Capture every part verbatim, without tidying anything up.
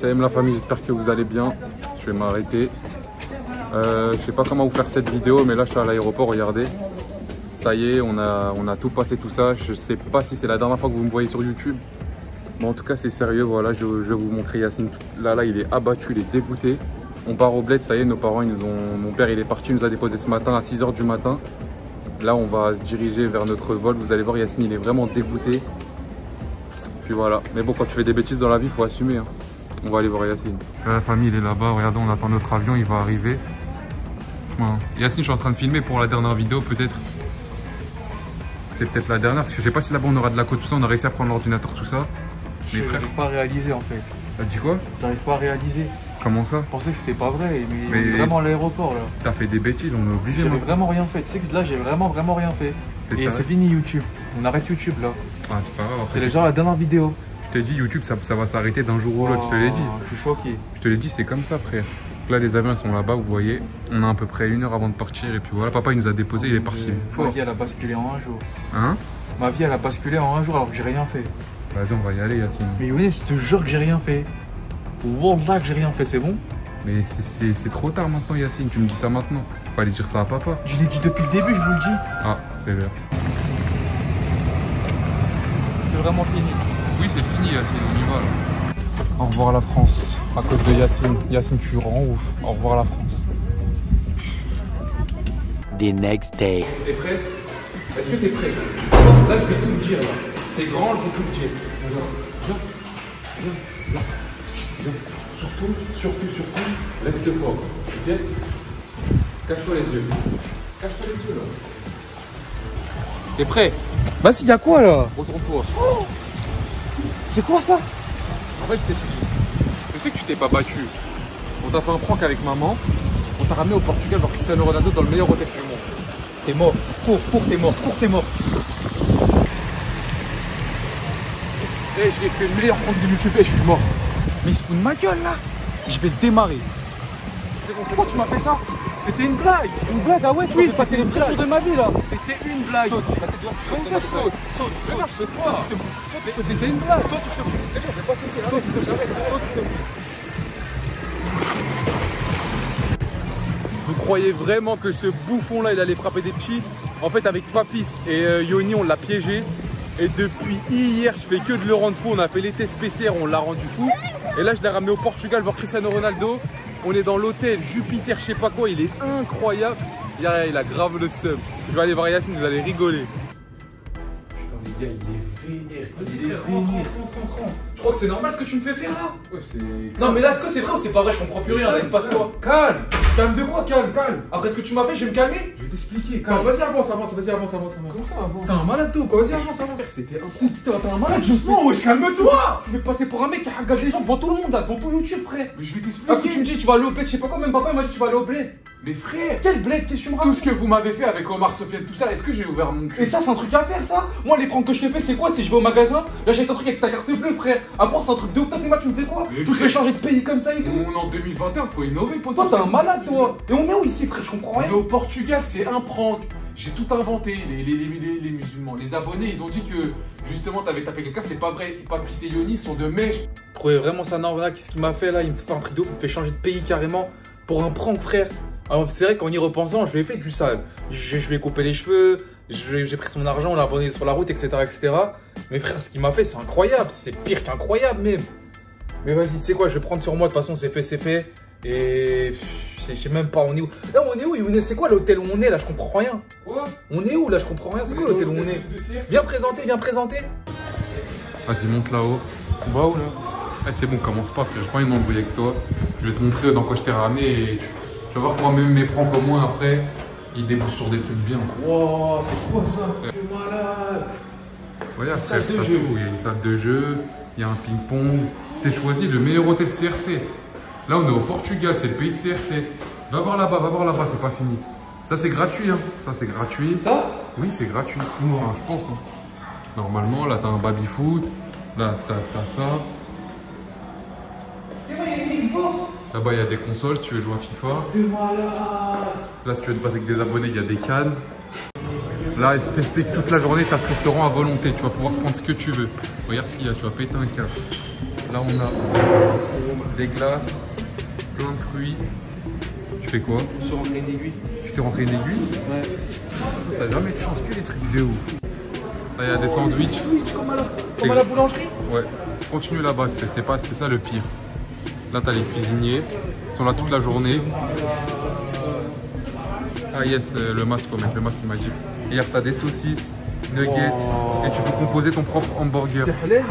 Salam la famille, j'espère que vous allez bien. Je vais m'arrêter. Euh, je sais pas comment vous faire cette vidéo, mais là je suis à l'aéroport, regardez. Ça y est, on a, on a tout passé, tout ça. Je sais pas si c'est la dernière fois que vous me voyez sur YouTube. Mais en tout cas, c'est sérieux. Voilà, je, je vais vous montrer Yassine. Là, là, il est abattu, il est dégoûté. On part au bled, ça y est, nos parents, ils nous ont, mon père, il est parti, il nous a déposé ce matin à six heures du matin. Là, on va se diriger vers notre vol. Vous allez voir, Yassine, il est vraiment dégoûté. Puis voilà. Mais bon, quand tu fais des bêtises dans la vie, il faut assumer, hein. On va aller voir Yassine. La famille, il est là-bas. Regardez, on attend notre avion, il va arriver. Voilà. Yassine, je suis en train de filmer pour la dernière vidéo, peut-être. C'est peut-être la dernière, parce que je sais pas si là-bas on aura de la côte, tout ça, on a réussi à prendre l'ordinateur, tout ça. Mais frère, j'arrive pas à réaliser en fait. T'as dit quoi? J'arrive pas à réaliser. Comment ça? Je pensais que c'était pas vrai, mais, mais... on est vraiment à l'aéroport là. T'as fait des bêtises, on est obligé. J'avais vraiment rien fait, tu sais que là j'ai vraiment vraiment rien fait. Et c'est fini YouTube, on arrête YouTube là. Ah c'est pas grave. C'est déjà la dernière vidéo. Je t'ai dit YouTube ça, ça va s'arrêter d'un jour ou l'autre, oh, je te l'ai dit. Je suis choqué. Je te l'ai dit, c'est comme ça frère. Là les avions sont là-bas, vous voyez, on a à peu près une heure avant de partir et puis voilà, papa il nous a déposé, oh, il est parti. Fort. Ma vie elle a basculé en un jour. Hein? Ma vie elle a basculé en un jour alors que j'ai rien fait. Vas-y on va y aller Yassine. Mais Younes, je te jure que j'ai rien fait. Wallah que j'ai rien fait, c'est bon? Mais c'est trop tard maintenant Yassine, tu me dis ça maintenant. Fallait dire ça à papa. Je l'ai dit depuis le début, je vous le dis. Ah, c'est vrai. C'est vraiment fini. Oui c'est fini Yassine, on y va là. Au revoir la France, à cause de Yassine. Yassine, tu rends ouf. Au revoir la France. The next day. T'es prêt? Est-ce que t'es prêt? Là, je vais tout te dire. T'es grand, je vais tout te dire. Alors, viens, viens, viens, viens. Surtout, surtout, surtout, reste fort. Ok? Cache-toi les yeux. Cache-toi les yeux là. T'es prêt? Vas-y, y'a quoi là? Retourne-toi. Oh, c'est quoi ça? En fait, je t'explique. Je sais que tu t'es pas battu. On t'a fait un prank avec maman. On t'a ramené au Portugal voir Cristiano Ronaldo dans le meilleur hôtel du monde. T'es mort. Cours, cours, t'es mort. Cours, t'es mort. Eh, hey, j'ai fait le meilleur prank de YouTube et je suis mort. Mais il se fout de ma gueule là. Je vais démarrer. Pourquoi tu m'as fait ça? C'était une blague. Une blague? Ah ouais, tu oui, c'est le pire jour de ma vie là. C'était une blague. Saute. Comme ça, je saute. Saute. Regarde, je saute pas. C'était une blague. Saute, je te bouge. C'est bon, je vais pas sauter là. Saute, je te bouge. Saute, je te bouge. Vous croyez vraiment que ce bouffon là, il allait frapper des petits? En fait, avec Papis et euh, Yoni, on l'a piégé. Et depuis hier, je fais que de le rendre fou. On a fait les tests P C R, on l'a rendu fou. Et là, je l'ai ramené au Portugal voir Cristiano Ronaldo. On est dans l'hôtel Jupiter, je sais pas quoi, il est incroyable. Il a, il a grave le seum. Je vais aller voir Yassine, vous allez rigoler. Putain, les gars, il est vénère. Vas-y, les gars, rentre, rentre, rentre, rentre. Tu crois que c'est normal ce que tu me fais faire là? Ouais, c'est. Non, mais là, est-ce que c'est vrai ou c'est pas vrai? Je comprends plus rien, là, il se passe quoi? Calme! Calme de quoi? Calme, calme! Après ce que tu m'as fait, je vais me calmer? Je vais t'expliquer, calme. Vas-y, avance, avance, vas-y, avance, avance, avance. Comment ça, avance? T'es un malade, toi, quoi, vas-y, avance, avance. C'était un. T'es un malade, justement, wesh, calme-toi! Je vais passer pour un mec qui a les gens devant tout le monde, là, devant ton YouTube, frère. Mais je vais t'expliquer. Ah, tu me dis, tu vas aller au bled, je sais pas quoi, même papa, il m'a dit, tu vas aller au bled. Mais frère! Quel bled? Qu'est-ce que tu me racontes? Tout ce que vous m'avez fait avec Omar Sofiane, tout ça, est-ce que j'ai ouvert mon cul? Et ça, c'est un truc à faire, ça? Moi, les pranks que je te fais, c'est quoi? Si je vais au magasin, là, j'ai un truc avec ta carte bleue, frère. À part, c'est un truc de ouf, toi, tu me fais quoi? Tu fais changer de pays comme ça et tout. On est en deux mille vingt et un, faut innover, pote. Toi, t'es un malade, toi. Et on est où ici, frère? Je comprends rien. Mais au Portugal, c'est un prank. J'ai tout inventé. Les, les, les, les musulmans, les abonnés, ils ont dit que justement, t'avais tapé quelqu'un, c'est pas vrai. Papis et Yoni sont de mèche. Vous trouvez vraiment ça normal? Qu'est-ce qu'il m'a fait là? Il me fait un truc de ouf, il me fait changer de pays carrément pour un prank, frère. Alors c'est vrai qu'en y repensant, je lui ai fait du sale. Je, je lui ai coupé les cheveux, j'ai pris son argent, on l'a abonné sur la route, et cetera, et cetera. Mais frère, ce qu'il m'a fait, c'est incroyable, c'est pire qu'incroyable même. Mais vas-y, tu sais quoi, je vais prendre sur moi, de toute façon, c'est fait, c'est fait. Et je sais même pas, on est où? Là, on est où, Younes? C'est quoi l'hôtel où on est là? Je comprends rien. Quoi? On est où là? Je comprends rien. C'est quoi l'hôtel où on est? Viens présenter, viens présenter. Vas-y, monte là-haut. On va où là? Eh, c'est bon, commence pas, frère, je crois qu'il m'embrouille avec toi. Je vais te montrer dans quoi je t'ai ramené et tu. Tu vas voir que moi-même mes pranks au moins après, ils débouchent sur des trucs bien. Wow, c'est quoi ça? Ouais. Tu es malade. Regarde, c'est une salle de jeu. Il y a une salle de jeu, il y a un ping-pong. Je t'ai choisi le meilleur hôtel de C R C. Là, on est au Portugal, c'est le pays de C R C. Va voir là-bas, va voir là-bas, c'est pas fini. Ça, c'est gratuit, hein. Ça, c'est gratuit. Ça? Oui, c'est gratuit. Enfin, je pense. Hein. Normalement, là, t'as un baby-foot. Là, t'as ça. Là-bas, il y a des consoles si tu veux jouer à FIFA. Là, si tu veux te battre avec des abonnés, il y a des cannes. Là, je t'explique toute la journée, tu as ce restaurant à volonté. Tu vas pouvoir prendre ce que tu veux. Regarde ce qu'il y a, tu vas péter un câble. Là, on a des glaces, plein de fruits. Tu fais quoi? Je suis rentré une aiguille. Tu t'es rentré une aiguille? Ouais. T'as jamais de chance que les trucs de ouf. Là, il y a oh, des sandwichs. Des sandwichs comme à la, comme à la boulangerie? Ouais. Continue là-bas, c'est ça le pire. Là, t'as les cuisiniers. Ils sont là toute la journée. Ah yes, le masque, mec, le masque, il m'a dit. Hier, t'as des saucisses, nuggets, oh. Et tu peux composer ton propre hamburger. C'est halal?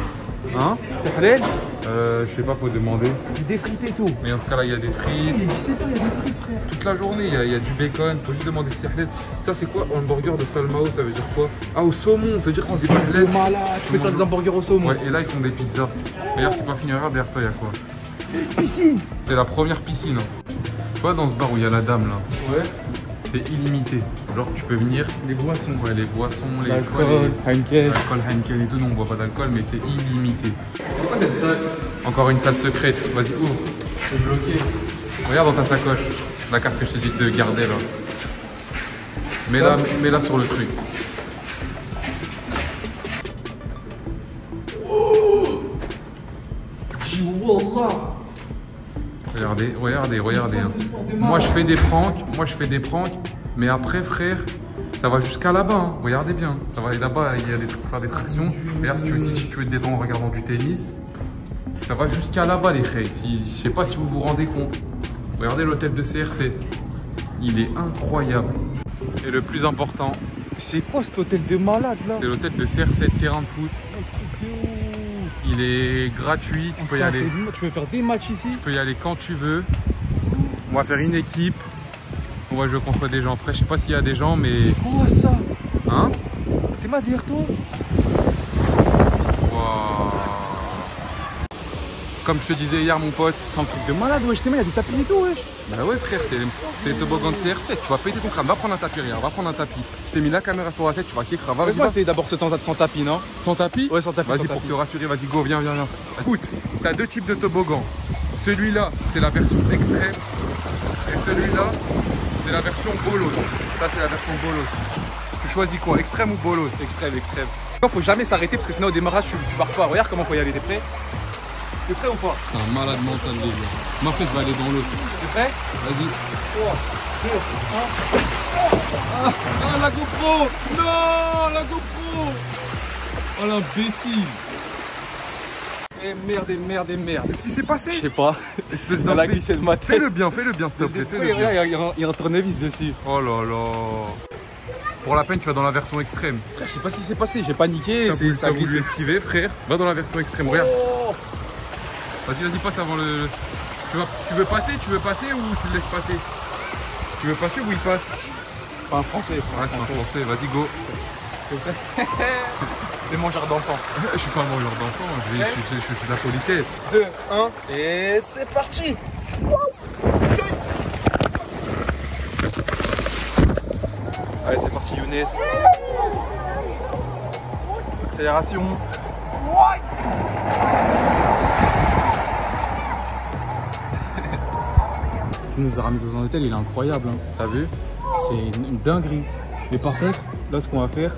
Hein? C'est halal? Euh, je sais pas, faut demander. Des frites et tout. Mais en tout cas, là, il y a des frites. Il est dix-sept heures, il y a des frites, frère. Toute la journée, il y a, il y a du bacon. Faut juste demander si c'est halal. Ça, c'est quoi? Hamburger de salmao, ça veut dire quoi? Ah, au saumon, ça veut dire que c'est pas halal. Tu peux faire des hamburgers au saumon. Ouais, et là, ils font des pizzas. D'ailleurs, c'est pas fini, regarde, derrière toi, il y a quoi? Piscine! C'est la première piscine. Tu vois, dans ce bar où il y a la dame, là. Ouais. C'est illimité. Genre tu peux venir. Les boissons. Ouais, les boissons, les alcool, Heineken. Alcool, Heineken et tout. Non, on boit pas d'alcool, mais c'est illimité. C'est quoi cette salle? Encore une salle secrète. Vas-y, ouvre. C'est bloqué. Regarde dans ta sacoche. La carte que je t'ai dit de garder là. Mets-la, mets-la sur le truc. Oh Wallah. Regardez, regardez, regardez. Hein. Moi, je fais des pranks, moi, je fais des pranks, mais après, frère, ça va jusqu'à là-bas. Hein. Regardez bien, ça va aller là-bas, il y a des trucs pour faire des tractions. Regarde, si tu veux, si, si tu veux te détendre en regardant du tennis, ça va jusqu'à là-bas, les frères. Si, je sais pas si vous vous rendez compte. Regardez l'hôtel de C R sept. Il est incroyable. Et le plus important... C'est quoi cet hôtel de malade, là? C'est l'hôtel de C R sept, terrain de foot. Il est gratuit, tu peux y aller. Tu peux faire des matchs ici. Tu peux y aller quand tu veux. On va faire une équipe. On va jouer contre des gens. Après, je sais pas s'il y a des gens, mais. C'est quoi ça? Hein? T'es ma derrière toi? Waouh! Comme je te disais hier, mon pote. C'est un truc de malade, wesh. T'es mal, il y a des tapis et tout, wesh. Bah ouais, frère, c'est les toboggans de C R sept. Tu vas péter ton crâne. Va prendre un tapis, rien. Va prendre un tapis. Je t'ai mis la caméra sur la tête, tu vas kicker. Va, vas-y. On va essayer d'abord ce temps sans tapis, non? Sans tapis? Ouais, sans tapis. Vas-y, pour te rassurer, vas-y, go, viens, viens, viens. Écoute, t'as deux types de toboggans. Celui-là, c'est la version extrême. Et celui-là, c'est la version bolos. Ça, c'est la version bolos. Tu choisis quoi? Extrême ou bolos? Extrême, extrême. Non, faut jamais s'arrêter parce que sinon, au démarrage, tu pars pas. Regarde comment faut y aller. T'es prêt? T'es prêt ou pas? T'es un malade mental, les gars. Ma fête va aller dans l'eau. T'es prêt? Vas-y. Ah, ah, la GoPro! Non, la GoPro! Oh, l'imbécile! Eh merde, eh merde, eh merde! Qu'est-ce qui s'est passé? Je sais pas. Espèce d'enlève. Fais-le bien, fais-le bien, s'il te plaît. Il y a un tournevis dessus. Oh là là! Pour la peine, tu vas dans la version extrême. Frère, je sais pas ce qui s'est passé, j'ai paniqué. T'as voulu esquiver, frère. Va dans la version extrême, regarde. Vas-y, vas-y, passe avant le... Tu, vas... tu veux passer, tu veux passer ou tu le laisses passer? Tu veux passer ou il passe? C'est pas un français. Ouais, c'est un français, vas-y, go. C'est mangeur d'enfant. Je suis pas un mangeur d'enfant, je, okay. je, je, je, je suis de la politesse. deux, un, et c'est parti. Allez, c'est parti, Younes. Accélération. Tu nous as ramené dans un hôtel, il est incroyable. Hein. T'as vu? C'est une dinguerie. Mais par contre, là, ce qu'on va faire,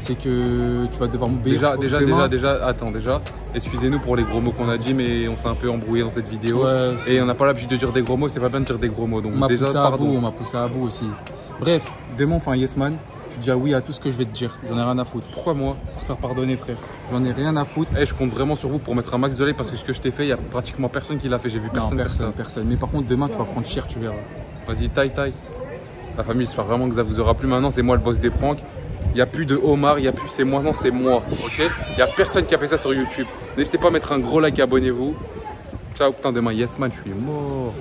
c'est que tu vas devoir m'obéir. Déjà, déjà, déjà, déjà, attends, déjà. Excusez-nous pour les gros mots qu'on a dit, mais on s'est un peu embrouillé dans cette vidéo. Ouais, et on n'a pas l'habitude de dire des gros mots, c'est pas bien de dire des gros mots. Donc, on m'a poussé à bout, on m'a poussé à bout aussi. Bref, demain, enfin, Yesman, tu dis oui à tout ce que je vais te dire. J'en ai rien à foutre. Pourquoi moi? Pour te faire pardonner, frère. J'en ai rien à foutre. Et hey, je compte vraiment sur vous pour mettre un max de lait parce que ce que je t'ai fait, il n'y a pratiquement personne qui l'a fait. J'ai vu personne. Non, personne, personne. Mais par contre, demain, tu vas prendre cher, tu verras. Vas-y, taille, taille. La famille, j'espère vraiment que ça vous aura plu. Maintenant, c'est moi le boss des pranks. Il n'y a plus de Omar, il n'y a plus, c'est moi, non, c'est moi. Ok? Il n'y a personne qui a fait ça sur YouTube. N'hésitez pas à mettre un gros like, abonnez-vous. Ciao, putain, demain, Yesman, je suis mort.